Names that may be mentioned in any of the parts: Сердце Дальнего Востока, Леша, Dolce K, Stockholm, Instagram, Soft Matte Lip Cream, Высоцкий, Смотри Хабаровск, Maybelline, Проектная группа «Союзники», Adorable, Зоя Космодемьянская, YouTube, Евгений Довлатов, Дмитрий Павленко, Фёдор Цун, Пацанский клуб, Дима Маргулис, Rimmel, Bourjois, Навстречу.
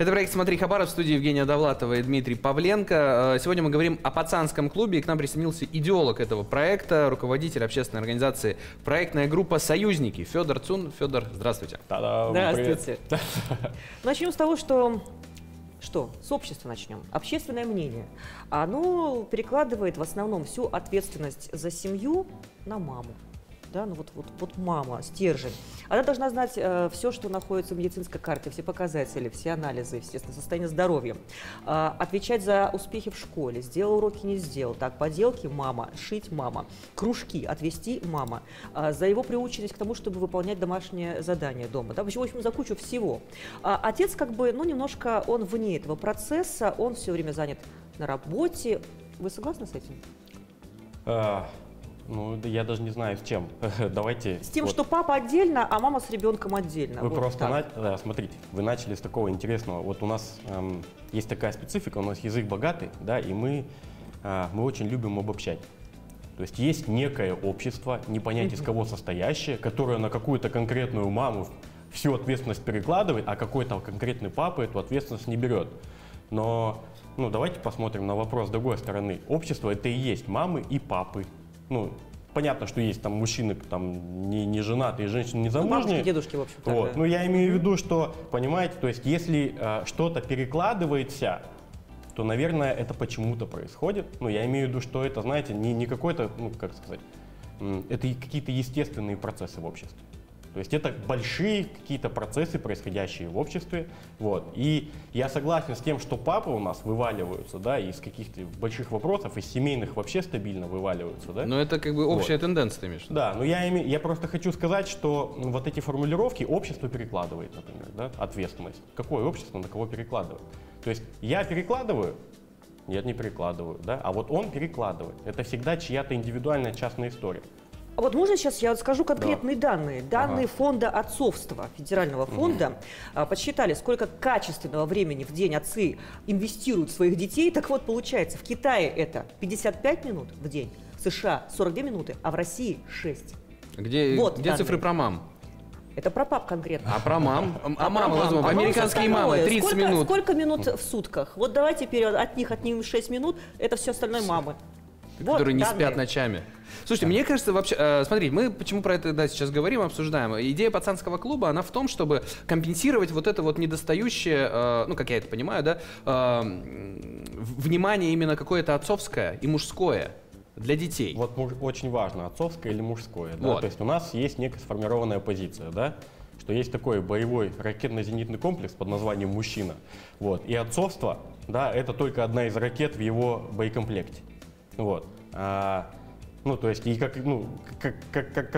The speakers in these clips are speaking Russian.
Это проект «Смотри Хабаровск», в студии Евгения Довлатова и Дмитрий Павленко. Сегодня мы говорим о пацанском клубе, и к нам присоединился идеолог этого проекта, руководитель общественной организации «Проектная группа «Союзники» Фёдор Цун. Фёдор, здравствуйте. Здравствуйте. Начнем с того, что с общества начнем. Общественное мнение. Оно перекладывает в основном всю ответственность за семью на маму. Да, ну вот мама, стержень. Она должна знать все, что находится в медицинской карте, все показатели, все анализы, естественно, состояние здоровья. Отвечать за успехи в школе. Сделал уроки, не сделал. Так, поделки мама, шить мама, кружки отвести мама. За его приученность к тому, чтобы выполнять домашние задания дома. Да, в общем, за кучу всего. Отец как бы, ну, немножко, он вне этого процесса, он все время занят на работе. Вы согласны с этим? Ну, я даже не знаю, с чем. Давайте. С тем, вот, что папа отдельно, а мама с ребенком отдельно. Вы вот просто, да, смотрите, вы начали с такого интересного. Вот у нас есть такая специфика, у нас язык богатый, да, и мы очень любим обобщать. То есть есть некое общество, не понять из кого состоящее, которое на какую-то конкретную маму всю ответственность перекладывает, а какой-то конкретный папа эту ответственность не берет. Но, ну, давайте посмотрим на вопрос с другой стороны. Общество — это и есть мамы и папы. Ну, понятно, что есть там мужчины, там не женатые, женщины не замужние. Ну, бабушки, дедушки, в общем. Вот. Да. Но я имею в виду, что, понимаете, то есть, если что-то перекладывается, то, наверное, это почему-то происходит. Ну, я имею в виду, что это, знаете, не какой-то, ну, как сказать, это какие-то естественные процессы в обществе. То есть это большие какие-то процессы, происходящие в обществе. Вот. И я согласен с тем, что папы у нас вываливаются, да, из каких-то больших вопросов, из семейных вообще стабильно вываливаются. Да? Но это как бы общая тенденция, ты имеешь в виду? Да, но я просто хочу сказать, что вот эти формулировки общество перекладывает, например, да, ответственность. Какое общество на кого перекладывает? То есть я перекладываю? Нет, не перекладываю. Да? А вот он перекладывает. Это всегда чья-то индивидуальная частная история. А вот можно сейчас я скажу конкретные данные? Данные фонда отцовства, федерального фонда, подсчитали, сколько качественного времени в день отцы инвестируют в своих детей. Так вот, получается, в Китае это 55 минут в день, в США 42 минуты, а в России 6. Где цифры про мам? Это про пап конкретно. А про мам? А мама, возможно, американские мамы, 30 минут. Сколько минут в сутках? Вот давайте вперед, от них отнимем 6 минут, это все остальное мамы. Которые не спят ночами. Слушайте, мне кажется, вообще, смотрите, мы почему про это сейчас говорим, обсуждаем. Идея пацанского клуба, она в том, чтобы компенсировать вот это вот недостающее, ну, как я это понимаю, да, внимание именно какое-то отцовское и мужское для детей. Вот очень важно, отцовское или мужское. Да? Вот. То есть у нас есть некая сформированная позиция, да, что есть такой боевой ракетно-зенитный комплекс под названием «Мужчина». Вот. И отцовство, да, это только одна из ракет в его боекомплекте. Вот. Ну, то есть, и как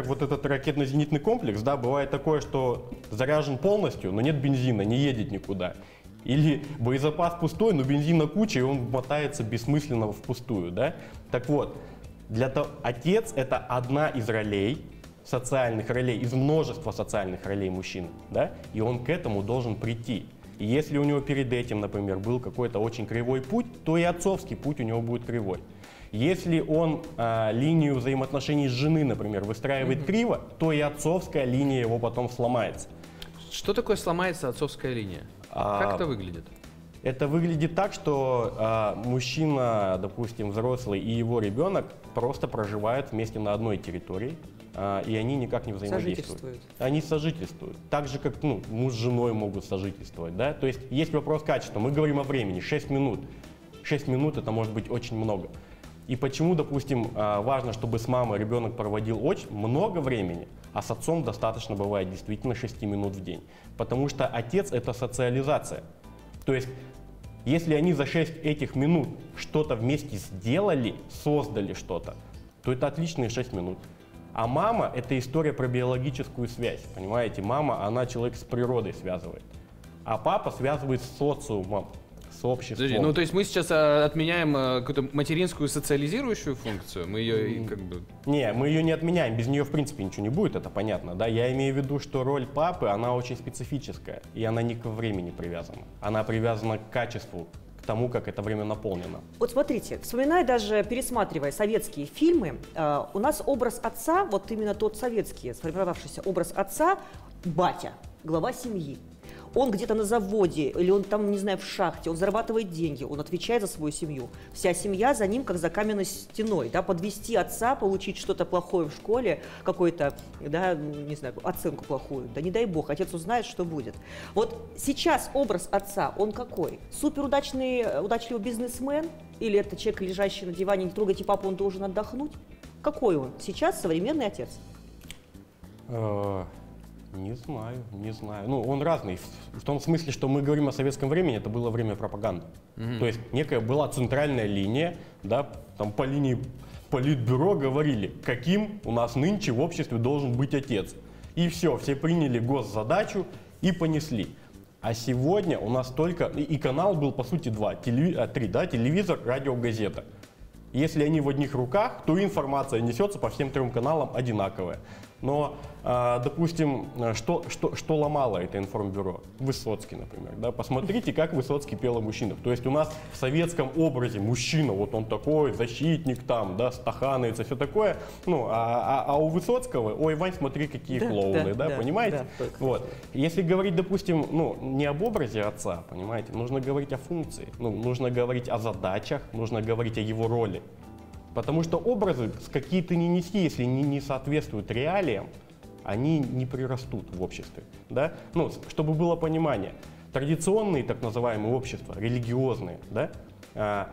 вот этот ракетно-зенитный комплекс, да, бывает такое, что заряжен полностью, но нет бензина, не едет никуда. Или боезапас пустой, но бензина куча, и он мотается бессмысленно впустую, да. Так вот, отец — это одна из ролей, социальных ролей, из множества социальных ролей мужчин, да, и он к этому должен прийти. И если у него перед этим, например, был какой-то очень кривой путь, то и отцовский путь у него будет кривой. Если он линию взаимоотношений с женой, например, выстраивает криво, то и отцовская линия его потом сломается. Что такое сломается отцовская линия? Как это выглядит? Это выглядит так, что мужчина, допустим, взрослый, и его ребенок просто проживают вместе на одной территории, и они никак не взаимодействуют. Сожительствуют. Они сожительствуют. Так же, как, ну, муж с женой могут сожительствовать. Да? То есть есть вопрос качества. Мы говорим о времени. 6 минут. 6 минут – это может быть очень много. И почему, допустим, важно, чтобы с мамой ребенок проводил очень много времени, а с отцом достаточно бывает действительно 6 минут в день? Потому что отец – это социализация. То есть, если они за 6 этих минут что-то вместе сделали, создали что-то, то это отличные 6 минут. А мама – это история про биологическую связь, понимаете? Мама, она человек с природой связывает, а папа связывает с социумом. Подожди, ну, то есть мы сейчас отменяем какую-то материнскую социализирующую функцию? Мы ее как бы... Не, мы ее не отменяем, без нее в принципе ничего не будет, это понятно, да? Я имею в виду, что роль папы, она очень специфическая, и она не к времени привязана, она привязана к качеству, к тому, как это время наполнено. Вот смотрите, вспоминая, даже пересматривая советские фильмы, у нас образ отца, вот именно тот советский сформировавшийся образ отца, батя, глава семьи. Он где-то на заводе, или он там, не знаю, в шахте, он зарабатывает деньги, он отвечает за свою семью. Вся семья за ним, как за каменной стеной, да, подвести отца, получить что-то плохое в школе, какую-то, да, не знаю, оценку плохую, да не дай бог, отец узнает, что будет. Вот сейчас образ отца, он какой? Суперудачный, удачливый бизнесмен? Или это человек, лежащий на диване, не трогайте папу, он должен отдохнуть? Какой он сейчас современный отец? Не знаю, не знаю. Ну, он разный. В том смысле, что мы говорим о советском времени, это было время пропаганды. То есть некая была центральная линия, да, там по линии политбюро говорили, каким у нас нынче в обществе должен быть отец. И все, все приняли госзадачу и понесли. А сегодня у нас только, и канал был по сути три, да, телевизор, радио, газета. Если они в одних руках, то информация несется по всем трем каналам одинаковая. Но, допустим, что ломало это информбюро? Высоцкий, например. Да? Посмотрите, как Высоцкий пел о мужчинах. То есть у нас в советском образе мужчина, вот он такой, защитник там, да, стаханается, все такое. Ну, а у Высоцкого, ой, Вань, смотри, какие клоуны, да, понимаете? Да, вот. Если говорить, допустим, ну, не об образе отца, понимаете, нужно говорить о функции, ну, нужно говорить о задачах, нужно говорить о его роли. Потому что образы, какие ты ни неси, если они не соответствуют реалиям, они не прирастут в обществе. Да? Ну, чтобы было понимание, традиционные так называемые общества, религиозные, да?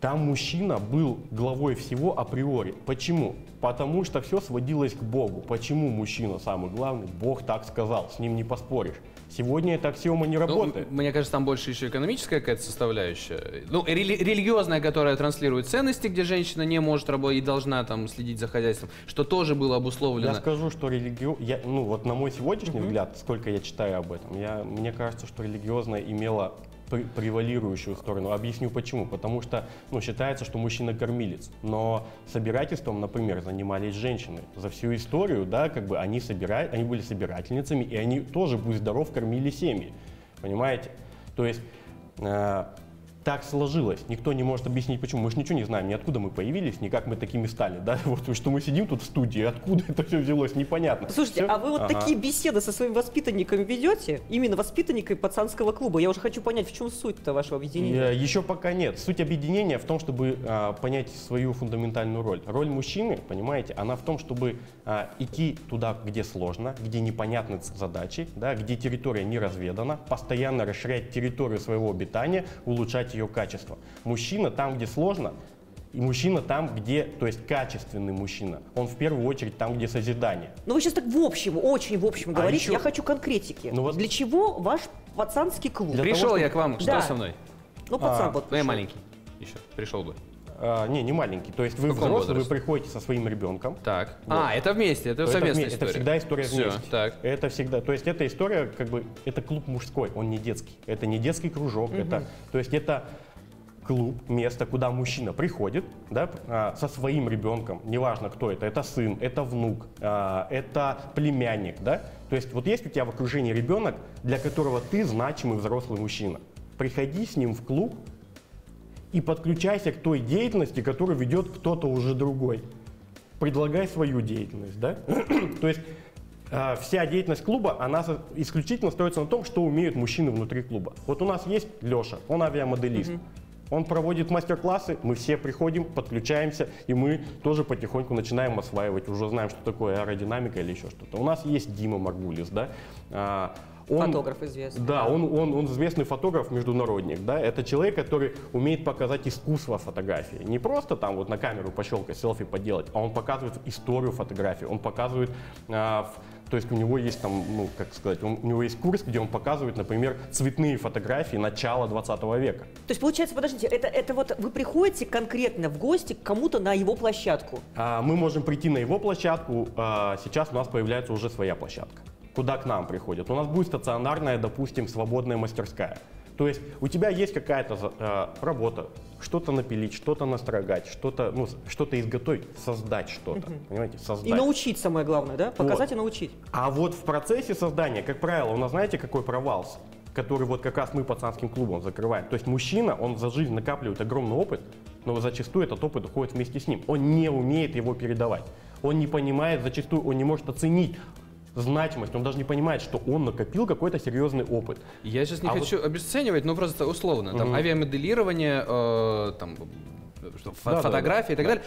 Там мужчина был главой всего априори. Почему? Потому что все сводилось к Богу. Почему мужчина самый главный? Бог так сказал, с ним не поспоришь. Сегодня эта аксиома не работает. Ну, мне кажется, там больше еще экономическая какая-то составляющая. Ну, религиозная, которая транслирует ценности, где женщина не может работать и должна там следить за хозяйством, что тоже было обусловлено. Я скажу, что ну, вот на мой сегодняшний взгляд, сколько я читаю об этом, мне кажется, что религиозная имела превалирующую сторону. Объясню почему. Потому что, ну, считается, что мужчина кормилец, но собирательством, например, занимались женщины. За всю историю, да, как бы они были собирательницами, и они тоже, будь здоров, кормили семьи. Понимаете? То есть так сложилось. Никто не может объяснить, почему. Мы же ничего не знаем, ни откуда мы появились, ни как мы такими стали. Да? Вот что мы сидим тут в студии, откуда это все взялось, непонятно. Слушайте, все? А вы вот такие беседы со своим воспитанником ведете? Именно воспитанниками пацанского клуба. Я уже хочу понять, в чем суть-то вашего объединения. Еще пока нет. Суть объединения в том, чтобы понять свою фундаментальную роль. Роль мужчины, понимаете, она в том, чтобы идти туда, где сложно, где непонятны задачи, да, где территория не разведана, постоянно расширять территорию своего обитания, улучшать ее качество. Мужчина там, где сложно, и мужчина там, где, то есть качественный мужчина, он в первую очередь там, где созидание. Но вы сейчас так в общем, очень в общем говорите, я хочу конкретики. Ну, вот... Для чего ваш пацанский клуб? Для пришел того, чтобы... я к вам, да. Что со мной? Ну, пацан вот пришел. Я маленький еще, пришел бы. Не маленький. То есть вы взрослый, вы приходите со своим ребенком. Так. Вот. Это вместе, это совместная история. Это всегда история вместе. Так. Это всегда. То есть это история, как бы, это клуб мужской, он не детский. Это не детский кружок. Это, то есть это клуб, место, куда мужчина приходит, да, со своим ребенком. Неважно, кто это сын, это внук, это племянник, да. То есть вот есть у тебя в окружении ребенок, для которого ты значимый взрослый мужчина. Приходи с ним в клуб и подключайся к той деятельности, которую ведет кто-то уже другой. Предлагай свою деятельность, да? То есть вся деятельность клуба, она исключительно строится на том, что умеют мужчины внутри клуба. Вот у нас есть Леша, он авиамоделист. Он проводит мастер-классы, мы все приходим, подключаемся, и мы тоже потихоньку начинаем осваивать, уже знаем, что такое аэродинамика или еще что-то. У нас есть Дима Маргулис, да? Фотограф известный. Да, он известный фотограф, международник. Да? Это человек, который умеет показать искусство фотографии. Не просто там вот на камеру пощелкать, селфи поделать, а он показывает историю фотографии. Он показывает, то есть у него есть там, ну, как сказать, у него есть курс, где он показывает, например, цветные фотографии начала 20 века. То есть получается, подождите, это вот вы приходите конкретно в гости к кому-то на его площадку? Мы можем прийти на его площадку, сейчас у нас появляется уже своя площадка. Куда к нам приходят? У нас будет стационарная, допустим, свободная мастерская. То есть у тебя есть какая-то работа, что-то напилить, что-то настрогать, что-то, ну, что-то изготовить, создать что-то, понимаете, создать. И научить, самое главное, да? Показать вот. И научить. А вот в процессе создания, как правило, у нас, знаете, какой провал, который вот как раз мы пацанским клубом закрываем. То есть мужчина, он за жизнь накапливает огромный опыт, но зачастую этот опыт уходит вместе с ним. Он не умеет его передавать, он не понимает, зачастую он не может оценить, значимость, он даже не понимает, что он накопил какой-то серьезный опыт. Я сейчас не хочу обесценивать, но просто условно. Там авиамоделирование, там, фотографии и так далее,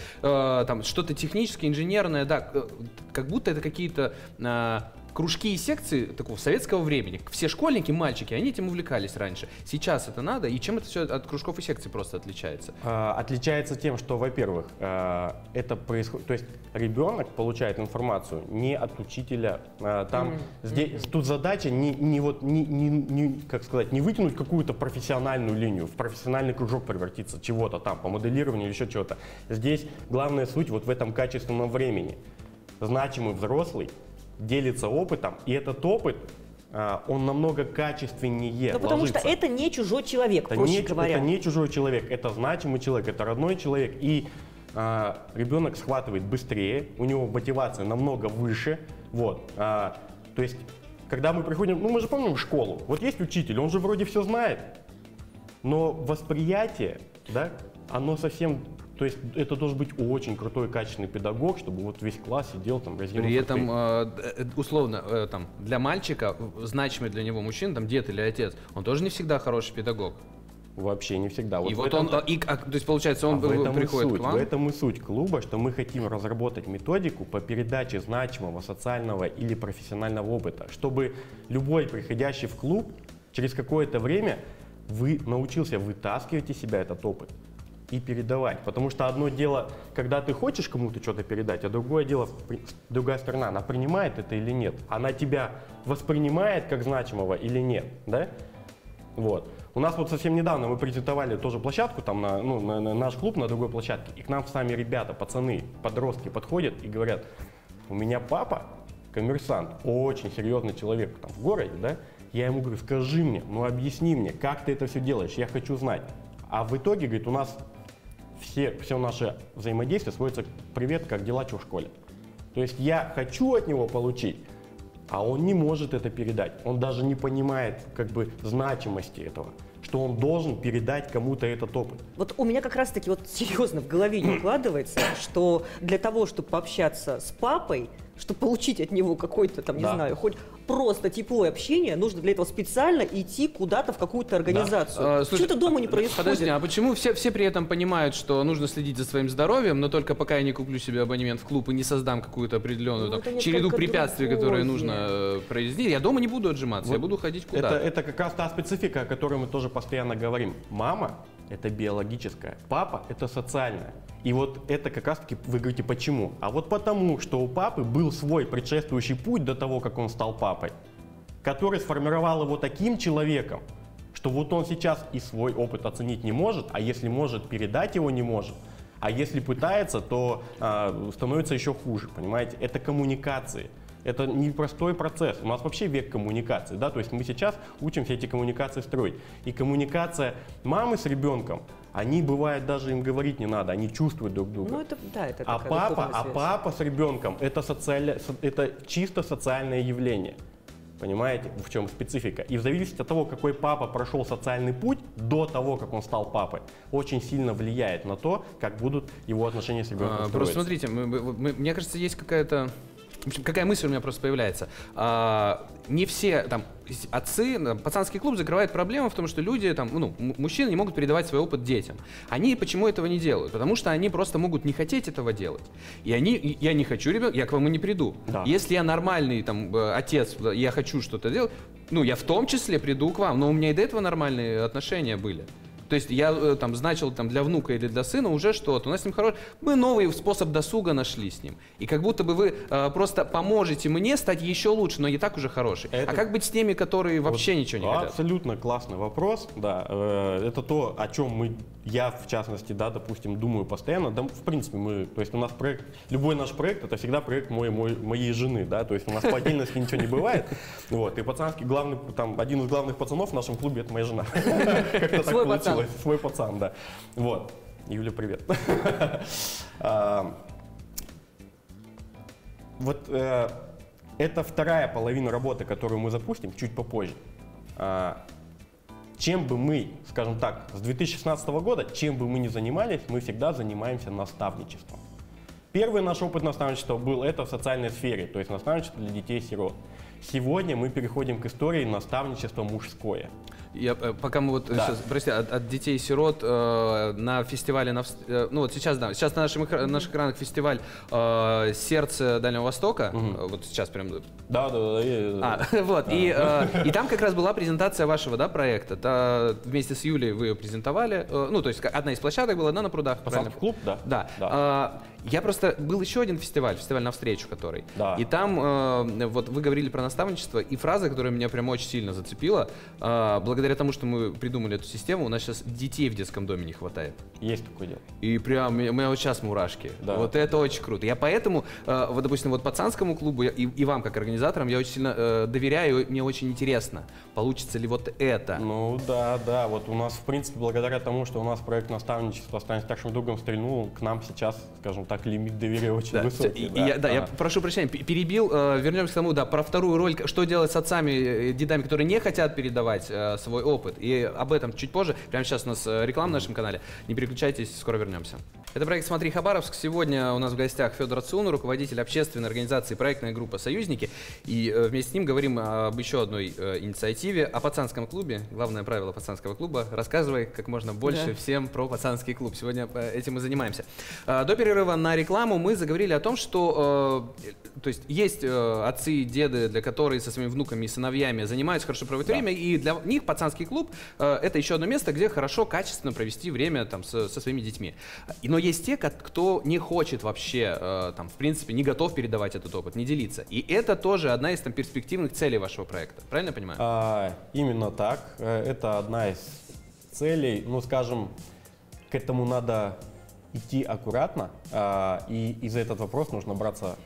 там что-то техническое, инженерное, да, как будто это какие-то кружки и секции такого советского времени. Все школьники, мальчики, они этим увлекались раньше. Сейчас это надо, и чем это все от кружков и секций просто отличается? Отличается тем, что, во-первых, это происходит, то есть ребенок получает информацию не от учителя. Там, здесь, тут задача не вытянуть какую-то профессиональную линию, в профессиональный кружок превратиться, чего-то там, по моделированию или еще чего-то. Здесь главная суть вот в этом качественном времени. Значимый взрослый делится опытом, и этот опыт, он намного качественнее. Да, потому что это не чужой человек, проще говоря. Это не чужой человек, это значимый человек, это родной человек, и ребенок схватывает быстрее, у него мотивация намного выше, вот. То есть, когда мы приходим, ну мы же помним школу, вот есть учитель, он же вроде все знает, но восприятие, да, оно совсем... То есть это должен быть очень крутой и качественный педагог, чтобы вот весь класс сидел там, разъединился. При этом, условно, там, для мальчика, значимый для него мужчина, там, дед или отец, он тоже не всегда хороший педагог. Вообще не всегда. Вот и вот он, то есть получается, он приходит к вам? В этом и суть клуба, что мы хотим разработать методику по передаче значимого социального или профессионального опыта, чтобы любой приходящий в клуб через какое-то время вы научился вытаскивать из себя этот опыт и передавать. Потому что одно дело, когда ты хочешь кому-то что-то передать, а другое дело, другая сторона, она принимает это или нет. Она тебя воспринимает как значимого или нет, да? Вот. У нас вот совсем недавно мы презентовали тоже площадку, там на наш клуб на другой площадке, и к нам сами ребята, пацаны, подростки подходят и говорят: у меня папа коммерсант, очень серьезный человек там в городе, да? Я ему говорю: скажи мне, ну объясни мне, как ты это все делаешь, я хочу знать. А в итоге, говорит, у нас все наше взаимодействие сводится к «Привет, как дела, что в школе?». То есть я хочу от него получить, а он не может это передать. Он даже не понимает как бы значимости этого, что он должен передать кому-то этот опыт. Вот у меня как раз-таки вот серьезно в голове не укладывается, что для того, чтобы пообщаться с папой, чтобы получить от него какой-то там, не знаю, хоть просто тепло и общение, нужно для этого специально идти куда-то в какую-то организацию. Да. Что-то дома не происходит. Подожди, а почему все при этом понимают, что нужно следить за своим здоровьем, но только пока я не куплю себе абонемент в клуб и не создам какую-то определенную там, череду препятствий, которые нужно произвести, я дома не буду отжиматься, вот. Я буду ходить куда-то. Это как раз та специфика, о которой мы тоже постоянно говорим. Мама – это биологическая, папа – это социальная. И вот это как раз-таки, вы говорите, почему? А вот потому, что у папы был свой предшествующий путь до того, как он стал папой, который сформировал его таким человеком, что вот он сейчас и свой опыт оценить не может, а если может, передать его не может, а если пытается, то становится еще хуже, понимаете? Это коммуникации. Это непростой процесс. У нас вообще век коммуникации, да, то есть мы сейчас учимся эти коммуникации строить. И коммуникация мамы с ребенком, они бывает даже им говорить не надо, они чувствуют друг друга. Ну, это, да, это а папа с ребенком это чисто социальное явление. Понимаете, в чем специфика? И в зависимости от того, какой папа прошел социальный путь до того, как он стал папой, очень сильно влияет на то, как будут его отношения с ребенком строиться. Просто смотрите, мне кажется, есть какая-то... В общем, какая мысль у меня просто появляется? Не все там отцы, пацанский клуб закрывает проблему в том, что люди, там, ну, мужчины не могут передавать свой опыт детям. Они почему этого не делают? Потому что они просто могут не хотеть этого делать. И они, я не хочу ребенка, я к вам и не приду. Да. Если я нормальный там, отец, я хочу что-то делать, ну, я в том числе приду к вам, но у меня и до этого нормальные отношения были. То есть я там значил там, для внука или для сына уже что-то. У нас с ним хороший... Мы новый способ досуга нашли с ним. И как будто бы вы просто поможете мне стать еще лучше, но не так уже хороший. А как быть с теми, которые вообще вот ничего не хотят? Абсолютно классный вопрос. Да, это то, о чем я, в частности, да, допустим, думаю постоянно. Да, в принципе, то есть у нас проект, любой наш проект, это всегда проект моей жены. Да? То есть у нас по отдельности ничего не бывает. Вот. И пацанский, главный, там, один из главных пацанов в нашем клубе – это моя жена. Как-то так получилось. Свой пацан, да. Вот. Юля, привет. Вот это вторая половина работы, которую мы запустим чуть попозже. Чем бы мы, скажем так, с 2016 года, чем бы мы ни занимались, мы всегда занимаемся наставничеством. Первый наш опыт наставничества был это в социальной сфере, то есть наставничество для детей-сирот. Сегодня мы переходим к истории наставничества мужское. Я, пока мы вот сейчас, прости, от детей-сирот на фестивале, ну вот сейчас, да, сейчас на наших экранах фестиваль «Сердце Дальнего Востока», вот сейчас прям… Вот, и там как раз была презентация вашего, да, проекта, вместе с Юлей вы ее презентовали, ну то есть одна из площадок была, да, на прудах, правильно? Пацанский клуб, да. Да. Я просто… Был еще один фестиваль, фестиваль «Навстречу», который. Да. И там, вот вы говорили про наставничество, и фраза, которая меня прям очень сильно зацепила, благодаря тому, что мы придумали эту систему, у нас сейчас детей в детском доме не хватает. Есть такое дело. И прям, у меня вот сейчас мурашки. Да. Вот это очень круто. Я поэтому, вот, допустим, вот Пацанскому клубу и вам, как организаторам, я очень сильно доверяю, и мне очень интересно, получится ли вот это. Ну да, вот у нас, в принципе, благодаря тому, что у нас проект наставничества «Стань старшим другом» стрельнул, к нам сейчас, скажем так, лимит доверия очень высокий. Я прошу прощения, перебил. Вернемся к тому, про вторую роль, что делать с отцами, дедами, которые не хотят передавать свой опыт. И об этом чуть позже. Прямо сейчас у нас реклама на нашем канале. Не переключайтесь, скоро вернемся. Это проект «Смотри Хабаровск». Сегодня у нас в гостях Фёдор Цун, руководитель общественной организации «Проектная группа «Союзники». И вместе с ним говорим об еще одной инициативе, о Пацанском клубе. Главное правило Пацанского клуба – рассказывай как можно больше всем про Пацанский клуб. Сегодня этим и занимаемся. До перерыва на рекламу мы заговорили о том, что есть отцы и деды, для которых со своими внуками и сыновьями занимаются, хорошо проводят время, и для них Пацанский клуб это еще одно место, где хорошо, качественно провести время там, со своими детьми. Но есть те, кто не хочет вообще, в принципе, не готов передавать этот опыт, не делиться. И это тоже одна из перспективных целей вашего проекта, правильно я понимаю? Именно так. Это одна из целей, ну, скажем, к этому надо идти аккуратно, и за этот вопрос нужно браться,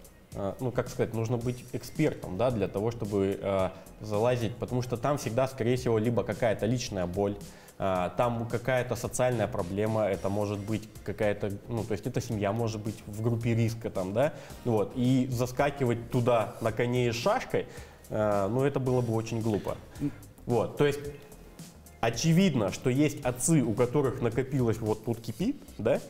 ну, как сказать, нужно быть экспертом, да, для того, чтобы залазить, потому что там всегда, скорее всего, либо какая-то личная боль, там какая-то социальная проблема, это может быть какая-то, ну, то есть эта семья может быть в группе риска, там, да, вот, и заскакивать туда на коне и шашкой, ну, это было бы очень глупо, вот, то есть… Очевидно, что есть отцы, у которых накопилось вот тут кипит, да?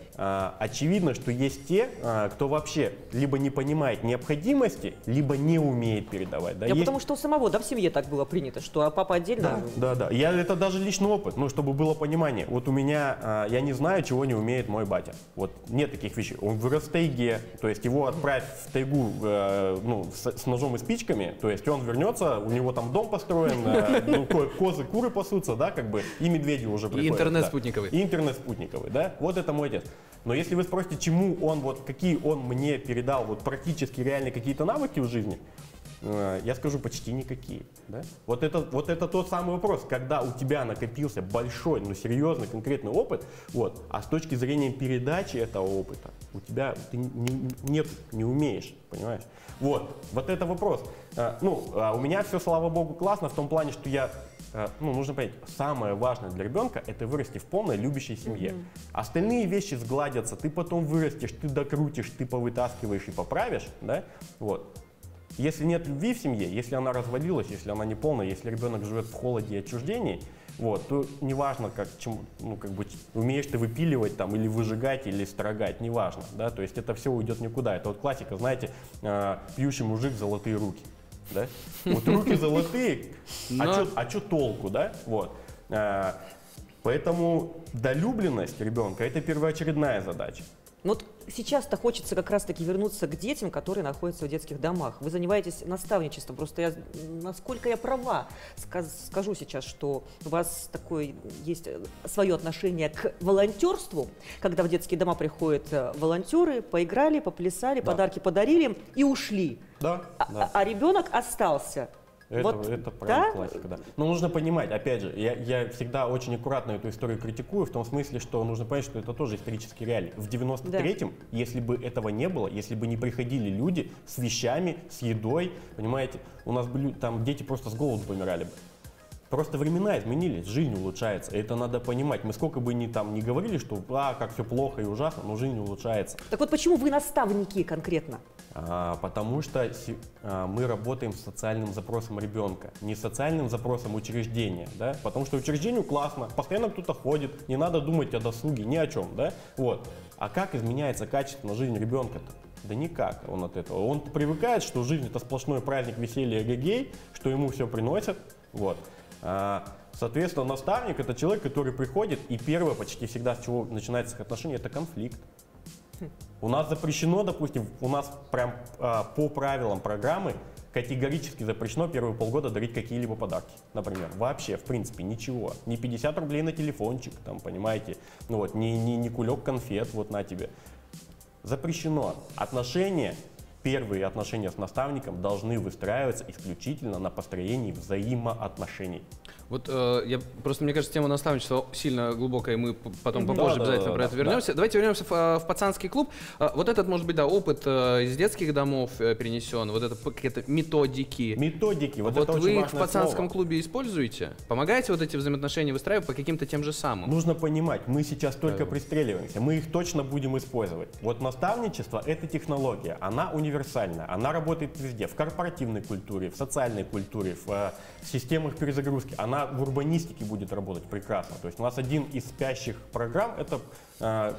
Очевидно, что есть те, кто вообще либо не понимает необходимости, либо не умеет передавать. Да, потому что у самого, да, в семье так было принято, что папа отдельно… Да. Это даже личный опыт, но чтобы было понимание. Вот у меня, я не знаю, чего не умеет мой батя. Вот нет таких вещей. Он вырос в тайге, то есть его отправь в тайгу ну, с ножом и спичками, то есть он вернется, у него там дом построен, козы, куры пасутся, да, и медведи уже приходят. И интернет-спутниковый. Да. Интернет-спутниковый, да. Вот это мой отец. Но если вы спросите, чему он, вот какие он мне передал, вот практически реально какие-то навыки в жизни, я скажу, почти никакие. Да? Вот это тот самый вопрос, когда у тебя накопился большой, но серьезный, конкретный опыт, вот, а с точки зрения передачи этого опыта у тебя не умеешь, понимаешь? Вот это вопрос. Ну, у меня все, слава богу, классно в том плане, что я… Ну, нужно понять, самое важное для ребенка – это вырасти в полной любящей семье. Остальные вещи сгладятся, ты потом вырастешь, ты докрутишь, ты повытаскиваешь и поправишь, да? Вот. Если нет любви в семье, если она развалилась, если она не полная, если ребенок живет в холоде и отчуждении, вот, то неважно, умеешь ты выпиливать там, или выжигать, или строгать, неважно, да? То есть это все уйдет никуда. Это вот классика, знаете, пьющий мужик, золотые руки. Да? Вот руки золотые, а что толку, да? Вот. Поэтому долюбленность ребенка – это первоочередная задача. Ну вот сейчас-то хочется как раз-таки вернуться к детям, которые находятся в детских домах. Вы занимаетесь наставничеством. Просто насколько я права, скажу сейчас, что у вас такое есть свое отношение к волонтерству, когда в детские дома приходят волонтеры, поиграли, поплясали, подарки подарили и ушли. А ребенок остался. Это правильно, классика, да. Но нужно понимать, опять же, я всегда очень аккуратно эту историю критикую, в том смысле, что нужно понять, что это тоже исторический реалий. В 93-м, если бы этого не было, если бы не приходили люди с вещами, с едой, понимаете, у нас были, там дети просто с голоду помирали бы. Просто времена изменились, жизнь улучшается, это надо понимать. Мы сколько бы ни говорили, что как все плохо и ужасно, но жизнь улучшается. Так вот почему вы наставники конкретно? Потому что мы работаем с социальным запросом ребенка, не с социальным запросом учреждения, да? Потому что учреждению классно, постоянно кто-то ходит, не надо думать о досуге, ни о чем, да? Вот. А как изменяется качественно жизнь ребенка-то? Да никак он от этого. Он привыкает, что жизнь — это сплошной праздник веселья и гэгей, что ему все приносят. Вот. Соответственно, наставник — это человек, который приходит, и первое почти всегда, с чего начинается их отношения, это конфликт. У нас запрещено, допустим, у нас прям по правилам программы категорически запрещено первые полгода дарить какие-либо подарки, например. Вообще, в принципе, ничего. Не 50 рублей на телефончик, там, понимаете, ну вот, не кулек конфет, вот на тебе. Запрещено. Отношения, первые отношения с наставником должны выстраиваться исключительно на построении взаимоотношений. Вот я просто, мне кажется, тема наставничества сильно глубокая, и мы потом попозже обязательно про это вернемся. Давайте вернемся в пацанский клуб. Вот этот, может быть, да, опыт из детских домов перенесен, вот это какие-то методики. Методики, вот это очень важное слово. Вот вы их в пацанском клубе используете? Помогаете вот эти взаимоотношения выстраивать по каким-то тем же самым? Нужно понимать, мы сейчас только пристреливаемся, мы их точно будем использовать. Вот наставничество – это технология, она универсальна, она работает везде, в корпоративной культуре, в социальной культуре, в системах перезагрузки. Она в урбанистике будет работать прекрасно. То есть у нас один из спящих программ — это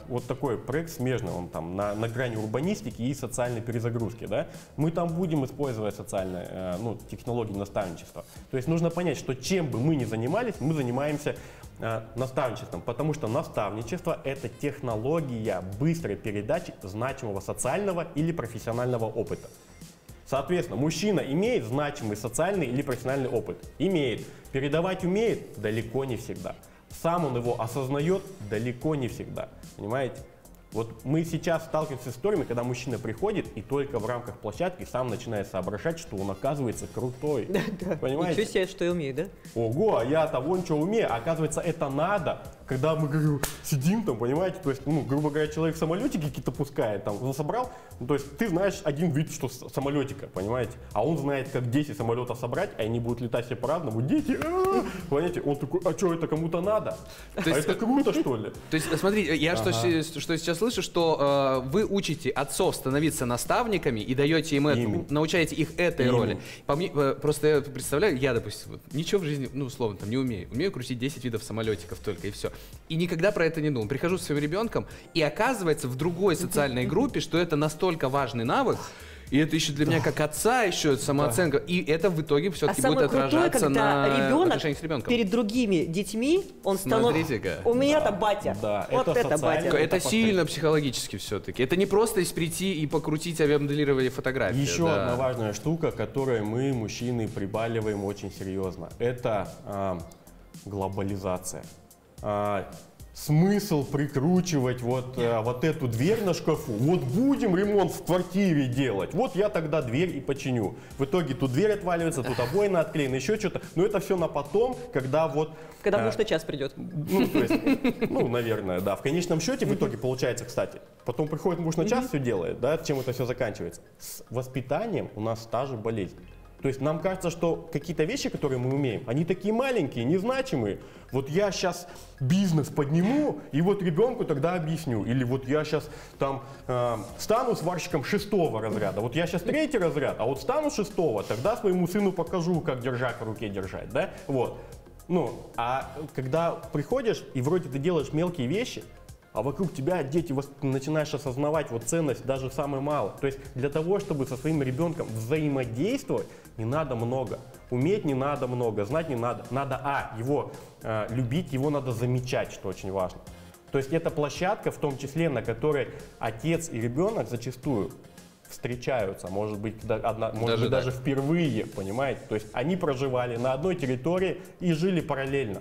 вот такой проект смежный, он там на грани урбанистики и социальной перезагрузки. Да? Мы там будем использовать социальные технологии наставничества. То есть нужно понять, что чем бы мы ни занимались, мы занимаемся наставничеством, потому что наставничество — это технология быстрой передачи значимого социального или профессионального опыта. Соответственно, мужчина имеет значимый социальный или профессиональный опыт? Имеет. Передавать умеет? Далеко не всегда. Сам он его осознает? Далеко не всегда. Понимаете? Вот мы сейчас сталкиваемся с историями, когда мужчина приходит и только в рамках площадки сам начинает соображать, что он, оказывается, крутой. Понимаете? Ничего себе, что я умею, да? Ого, я-то вон что умею. Оказывается, это надо. Когда мы, говорю, сидим там, понимаете, то есть, грубо говоря, человек самолетики какие-то пускает, там, засобрал, то есть ты знаешь один вид, что самолетика, понимаете, а он знает, как 10 самолетов собрать, а они будут летать все по-разному, дети, понимаете, он такой, а что, это кому-то надо? А это круто, что ли? То есть, смотри, я что сейчас слышу, что вы учите отцов становиться наставниками и даете им это, научаете их этой роли. Просто я представляю, я, допустим, ничего в жизни, условно, там, не умею. Умею крутить 10 видов самолетиков только, и все. И никогда про это не думал. Прихожу с своим ребенком, и оказывается в другой социальной группе, что это настолько важный навык, и это еще для меня как отца, еще самооценка, и это в итоге все-таки будет отражаться на отношениях с ребенком. Перед другими детьми он становится... У меня-то батя. Да, вот это батя. Это сильно психологически все-таки. Это не просто прийти и покрутить авиамоделирование фотографии. Еще одна важная штука, которой мы, мужчины, прибаливаем очень серьезно. Это глобализация. Смысл прикручивать вот эту дверь на шкафу. Вот будем ремонт в квартире делать. Вот я тогда дверь и починю. В итоге тут дверь отваливается, тут обои отклеены, еще что-то. Но это все на потом, когда вот... Когда мужской час придет. Наверное, да. В конечном счете, в итоге получается, кстати, потом приходит муж на час, все делает, да, чем это все заканчивается. С воспитанием у нас та же болезнь. То есть нам кажется, что какие-то вещи, которые мы умеем, они такие маленькие, незначимые. Вот я сейчас бизнес подниму, и вот ребенку тогда объясню. Или вот я сейчас там стану сварщиком 6-го разряда, вот я сейчас 3-й разряд, а вот стану 6-го, тогда своему сыну покажу, как держак в руке держать, да? Вот. А когда приходишь и вроде ты делаешь мелкие вещи, а вокруг тебя дети, начинаешь осознавать ценность даже самой малой. То есть для того, чтобы со своим ребенком взаимодействовать, не надо много. Уметь не надо много, знать не надо. Надо, его любить, его надо замечать, что очень важно. То есть это площадка, в том числе, на которой отец и ребенок зачастую встречаются, может быть, даже впервые, понимаете? То есть они проживали на одной территории и жили параллельно.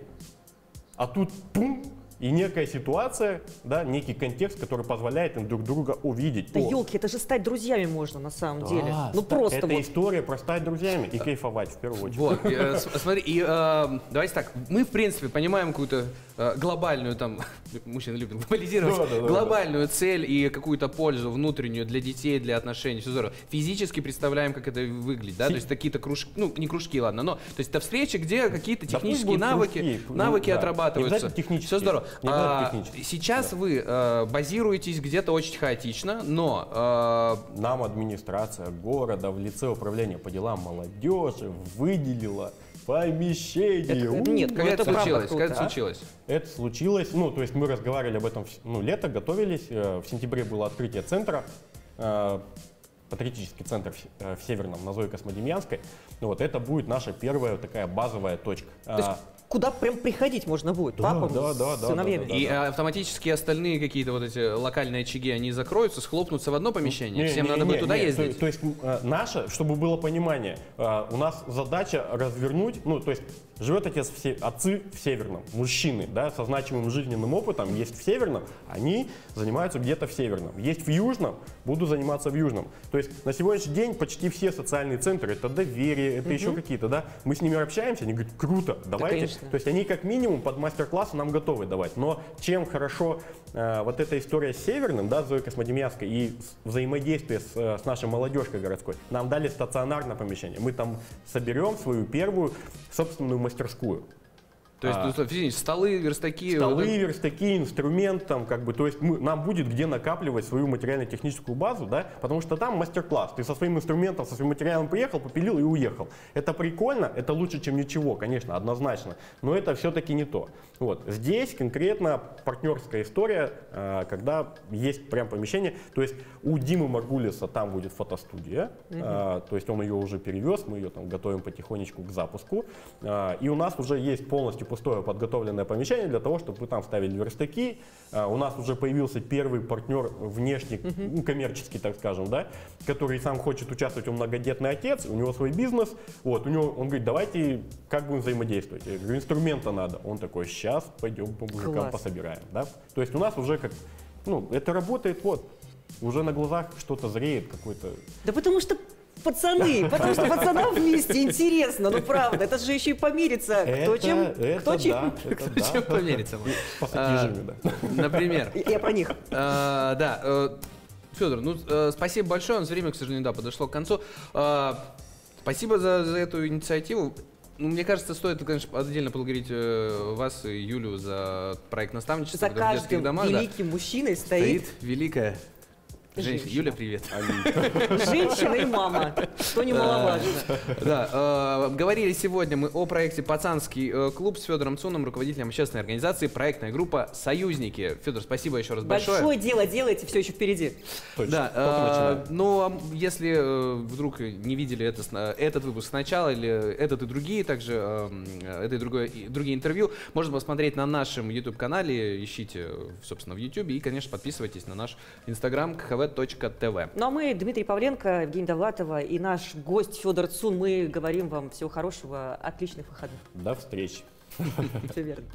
А тут пум! И некая ситуация, да, некий контекст, который позволяет им друг друга увидеть. Да елки, это же стать друзьями можно на самом деле. Просто это история про стать друзьями и кайфовать в первую очередь. Вот, смотри, давайте так, мы в принципе понимаем какую-то глобальную, там, мужчина любит глобализировать, глобальную цель и какую-то пользу внутреннюю для детей, для отношений, все здорово. Физически представляем, как это выглядит, да, то есть какие-то кружки, не кружки, ладно, но, то есть это встречи, где какие-то технические навыки отрабатываются. Все здорово. Сейчас вы базируетесь где-то очень хаотично, но... Нам администрация города в лице управления по делам молодежи выделила помещении. Нет, когда это случилось? Это случилось, ну, то есть мы разговаривали об этом, ну, лето, готовились. В сентябре было открытие центра, патриотический центр в Северном, на Зое Космодемьянской. Ну, вот это будет наша первая такая базовая точка. То есть куда прям приходить можно будет, да, папам, да, сыновьями. Да. И автоматически остальные какие-то вот эти локальные очаги, они закроются, схлопнутся в одно помещение? Всем надо будет туда ездить? То есть наша, чтобы было понимание, у нас задача развернуть, ну, то есть живет отцы в Северном, мужчины, да, со значимым жизненным опытом есть в Северном, они занимаются где-то в Северном. Есть в Южном, буду заниматься в Южном. То есть на сегодняшний день почти все социальные центры, это доверие, это еще какие-то, да, мы с ними общаемся, они говорят, круто, давайте. Да, то есть они как минимум под мастер-класс нам готовы давать. Но чем хорошо вот эта история с Северным, да, Зоей Космодемьянской, и взаимодействие с нашей молодежкой городской, нам дали стационарное помещение. Мы там соберем свою первую собственную мастерскую. То есть столы, верстаки? Столы, верстаки, инструмент, там, как бы, то есть нам будет где накапливать свою материально-техническую базу, да, потому что там мастер-класс. Ты со своим инструментом, со своим материалом приехал, попилил и уехал. Это прикольно, это лучше, чем ничего, конечно, однозначно, но это все-таки не то. Вот. Здесь конкретно партнерская история, когда есть прям помещение, то есть у Димы Маргулиса там будет фотостудия, то есть он ее уже перевез, мы ее там готовим потихонечку к запуску, и у нас уже есть полностью пустое подготовленное помещение для того, чтобы вы там ставили верстаки. У нас уже появился первый партнер внешний, коммерческий, так скажем, да, который сам хочет участвовать, он многодетный отец, у него свой бизнес. Вот, у него, он говорит, давайте как будем взаимодействовать. Я говорю, инструмента надо. Он такой, сейчас пойдем по мужикам пособираем. Да? То есть у нас уже как, ну, это работает, вот, уже на глазах что-то зреет какой-то. Да потому что пацаны, потому что пацанам вместе интересно, ну правда, это же еще и помириться, кто чем помириться. Например. Я про них. Да, Фёдор, ну спасибо большое, у нас время, к сожалению, да, подошло к концу. Спасибо за эту инициативу. Ну, мне кажется, стоит, конечно, отдельно благодарить вас и Юлю за проект наставничества. За каждым великим мужчиной стоит великая женщина. Юля, привет. Женщина и мама, что немаловажно. Да, говорили сегодня мы о проекте «Пацанский клуб» с Фёдором Цуном, руководителем общественной организации «Проектная группа «Союзники». Фёдор, спасибо еще раз большое. Большое дело делаете, все еще впереди. Да, но если вдруг не видели этот выпуск сначала, или этот и другие, также это и другие интервью, можно посмотреть на нашем YouTube-канале, ищите, собственно, в YouTube, и, конечно, подписывайтесь на наш Instagram @kv.tv. Ну а мы, Дмитрий Павленко, Евгений Довлатова и наш гость Фёдор Цун, мы говорим вам всего хорошего, отличных выходных. До встречи. Все верно.